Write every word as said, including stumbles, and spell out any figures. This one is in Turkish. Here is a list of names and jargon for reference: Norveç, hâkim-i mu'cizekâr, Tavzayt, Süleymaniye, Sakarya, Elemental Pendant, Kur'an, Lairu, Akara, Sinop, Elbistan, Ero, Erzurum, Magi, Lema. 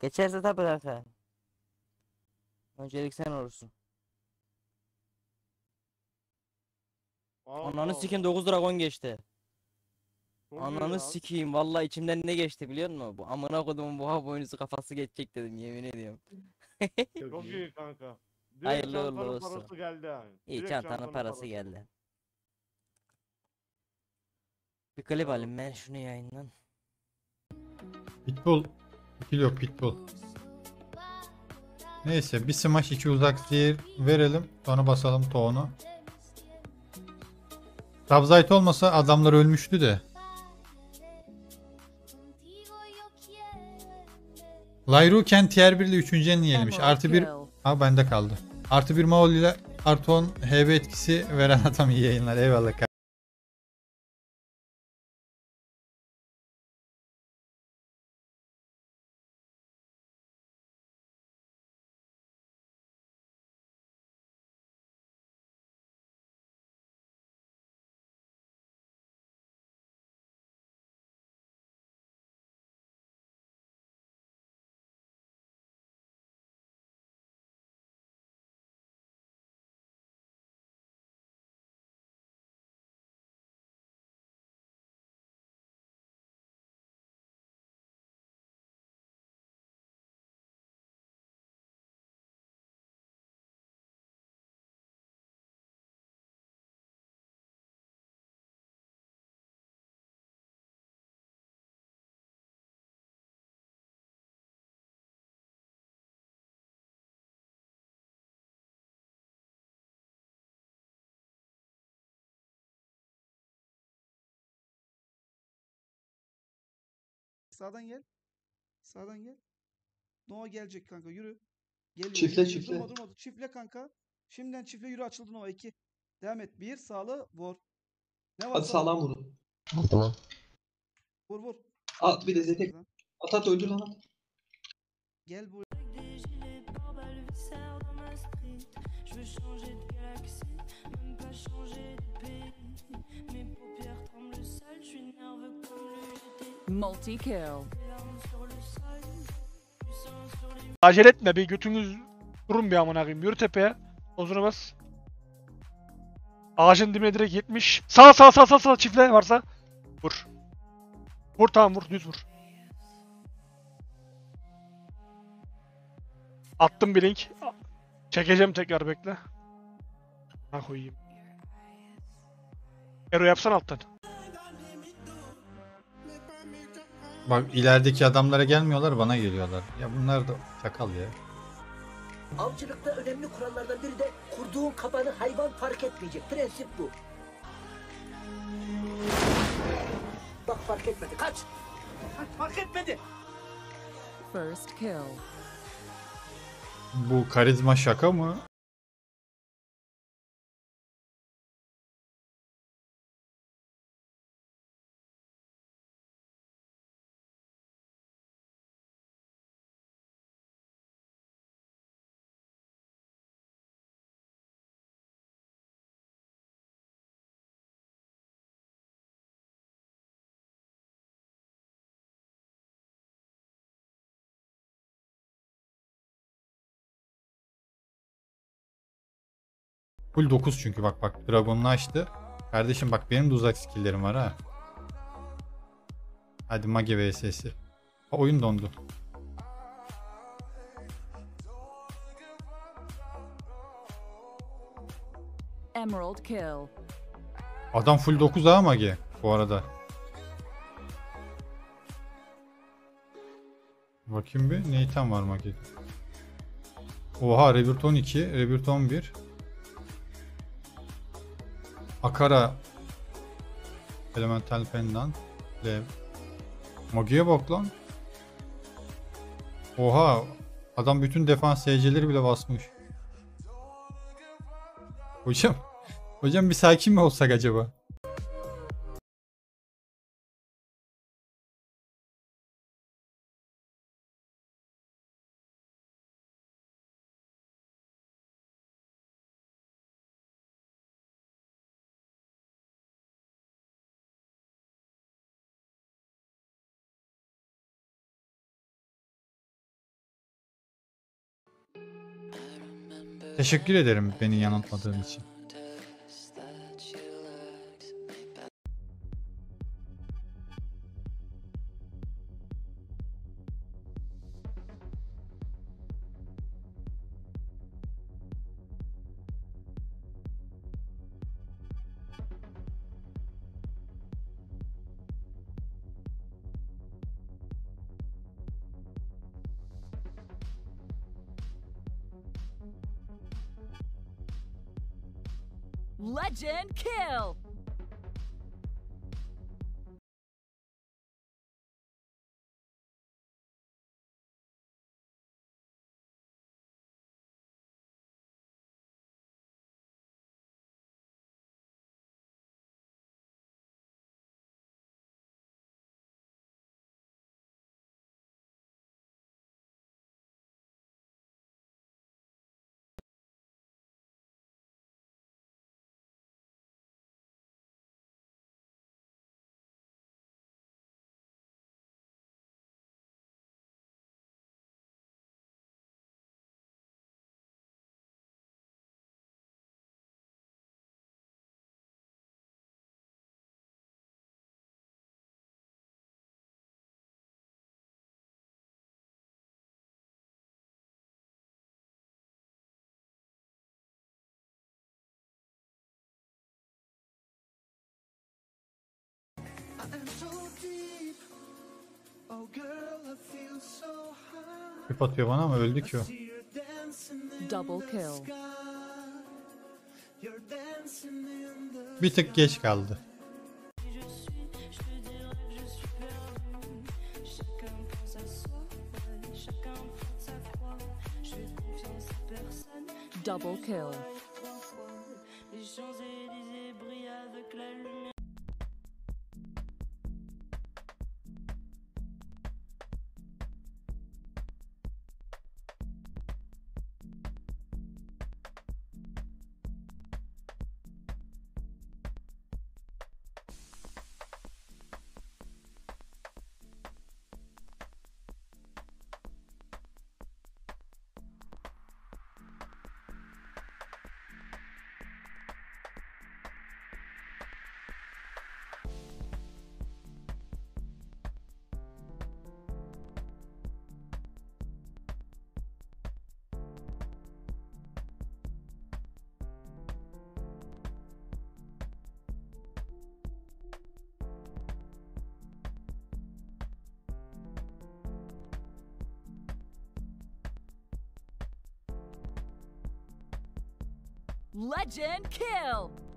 Geçerse tabi kanka. Öncelik sen olursun. Ananı sikeyim dokuz dragon geçti. Ananı sikeyim vallahi içimden ne geçti biliyor musun? Bu amına kodumun boğa boynuzu kafası geçecek dedim yemin ediyorum. Çok iyi kanka. Direkt hayırlı uğurlu olsun. İyi çantanın parası geldi. Bir klip alayım ben şunu yayından. Pitbull kilo pitbull. Neyse bir smash iki uzak zehir verelim sonra basalım toğunu. Tavzayt olmasa adamlar ölmüştü de. Lairu tier bir ile üçüncü enini yenilmiş. Artı bir... Ha bende kaldı. Artı bir Maul ile artı on H B etkisi veren adam iyi yayınlar. Eyvallah kardeşim. Sağdan gel. Sağdan gel. Nova gelecek kanka yürü. Gel, çifle yürü. Çifle. Durma, durma. Çifle kanka. Şimdiden çifle yürü açıldı Nova iki. Devam et. bir sağlı vur. Ne var? Hadi sağlam vurun. Tamam. Vur vur. At bir de zetek. At at öldür lan at. Gel buraya. Multi-kill. Acele etme bir götünüz durun bir amına koyayım. Yürü tepeye. Omzuna bas. Ağacın dibine direkt yetmiş. Sağ sağ sağ sağ sağ çiftle varsa vur. Vur tamam vur düz vur. Attım bir link. Çekeceğim tekrar bekle. Ha koyayım. Ero yapsana alttan. Bak ilerideki adamlara gelmiyorlar bana geliyorlar. Ya bunlar da çakal ya. Avcılıkta önemli kurallardan biri de kurduğun kabanı hayvan fark etmeyecek. Prensip bu. Bak fark etmedi. Kaç. Kaç fark etmedi. First kill. Bu karizma şaka mı? Full dokuz çünkü bak bak dragonunu açtı. Kardeşim bak benim de uzak skill'lerim var ha. Hadi Magi vs'si. Ha, oyun dondu. Emerald kill. Adam full dokuz ha Magi bu arada. Bakayım bir ne item var Magi. Oha Rebirth on iki, Rebirth on bir. Akara Elemental Pendant Lev Magi'ye bak lan. Oha adam bütün defans seyircileri bile basmış. Hocam Hocam bir sakin mi olsak acaba? Teşekkür ederim beni yanıltmadığın için. Legend kill. Küp atıyor bana ama öldü ki o. Bir tık geç kaldı. Double kill. Legend kill!